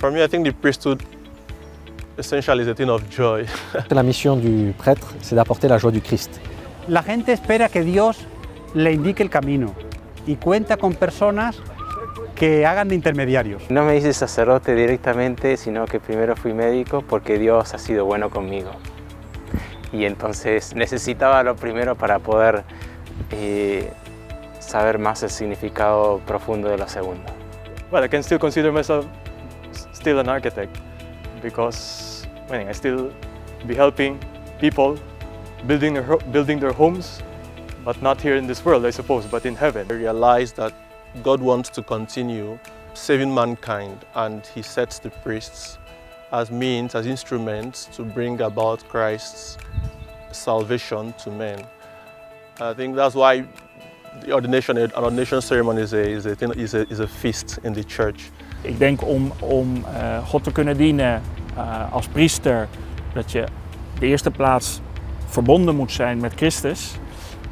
For me, I think the priesthood essentially is a thing of joy. La misión du prêtre, c'est d'apporter la joie du Christ. La gente espera que Dios le indique el camino y cuenta con personas que hagan de intermediarios. No me hice sacerdote directamente, sino que primero fui médico porque Dios ha sido bueno conmigo. Y entonces necesitaba lo primero para poder saber más el significado profundo de lo segundo. Well, I can still consider myself still an architect because I still be helping people building their homes, but not here in this world, I suppose, but in heaven. I realized that God wants to continue saving mankind, and He sets the priests as means, as instruments to bring about Christ's salvation to men. I think that's why the ordination, an ordination ceremony is a feast in the church. Ik denk om God te kunnen dienen als priester, dat je de eerste plaats verbonden moet zijn met Christus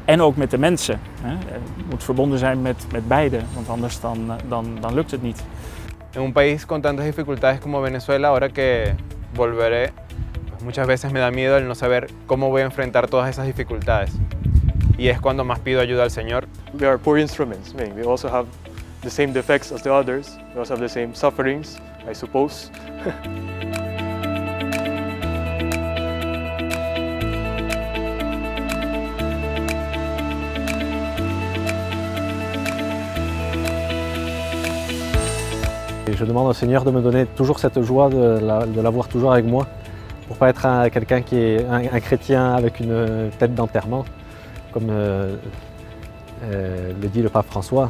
en ook met de mensen. Je moet verbonden zijn met beide, want anders dan lukt het niet. En un país con tantas dificultades como Venezuela, ahora que volveré, muchas veces me da miedo el no saber cómo voy a enfrentar todas esas dificultades. Y es cuando más pido ayuda al Señor. We are poor instruments. We also have the same defects as the others. We also have the same sufferings, I suppose. Je demande au Seigneur de me donner toujours cette joie de l'avoir toujours avec moi, pour ne pas être quelqu'un qui est un chrétien avec une tête d'enterrement, comme le dit le pape François.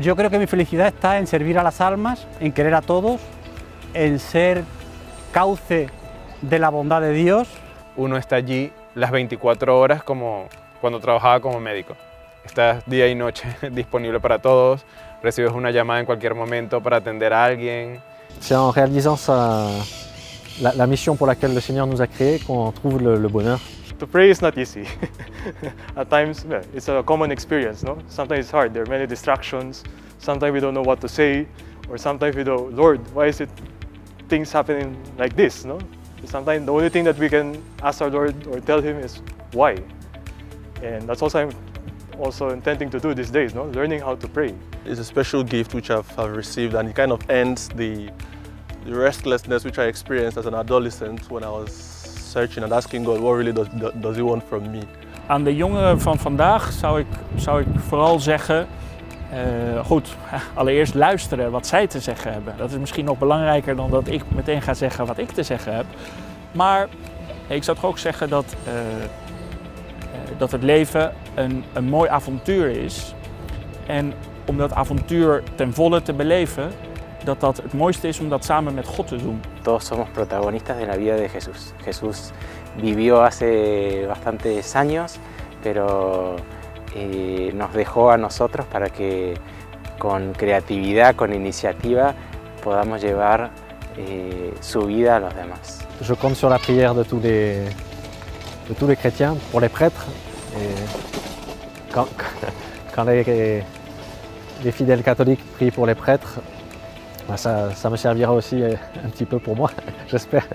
Yo creo que mi felicidad está en servir a las almas, en querer a todos, en ser cauce de la bondad de Dios. Uno está allí las 24 horas como cuando trabajaba como médico. Estás día y noche disponible para todos, recibes una llamada en cualquier momento para atender a alguien. C'est en réalisant la mission pour laquelle le Seigneur nous a créés qu'on trouve le bonheur. To pray is not easy. At times, it's a common experience, no? Sometimes it's hard. There are many distractions. Sometimes we don't know what to say, or sometimes we don't. Lord, why is it things happening like this, no? Sometimes the only thing that we can ask our Lord or tell Him is why, and that's also intending to do these days, no? Learning how to pray. It's a special gift which I've received, and it kind of ends the restlessness which I experienced as an adolescent when I was searching and asking God, what really does He want from me? Aan de jongeren van vandaag zou ik vooral zeggen, goed, allereerst luisteren wat zij te zeggen hebben. Dat is misschien nog belangrijker dan dat ik meteen ga zeggen wat ik te zeggen heb. Maar ik zou toch ook zeggen dat het leven een mooi avontuur is. En om dat avontuur ten volle te beleven, dat het mooiste is om dat samen met God te doen. Todos somos protagonistas de la vida de Jesús. Jesús vivió hace bastantes años, pero nos dejó a nosotros para que con creatividad, con iniciativa, podamos llevar su vida a los demás. Je compte sur la prière de tous les chrétiens, pour les prêtres. Et quand les fidèles catholiques prient pour les prêtres, ça me servira aussi un petit peu pour moi, j'espère.